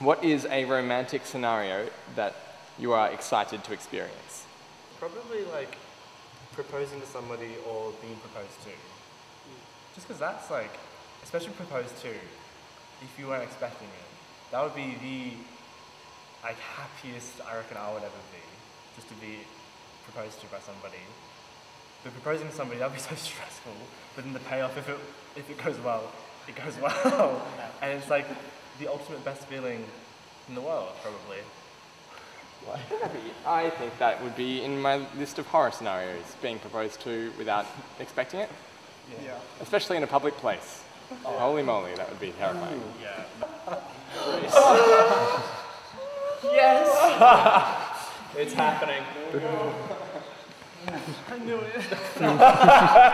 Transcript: What is a romantic scenario that you are excited to experience? Probably like proposing to somebody or being proposed to. Just because that's like, especially proposed to, if you weren't expecting it, that would be the like happiest I reckon I would ever be, just to be proposed to by somebody. But proposing to somebody, that would be so stressful, but then the payoff, if it goes well, it goes well. And it's like the ultimate best feeling in the world, probably. What? I think that would be in my list of horror scenarios, being proposed to without expecting it. Yeah. Especially in a public place. Oh, holy moly, that would be terrifying. Yeah. Yes! It's happening. I knew it.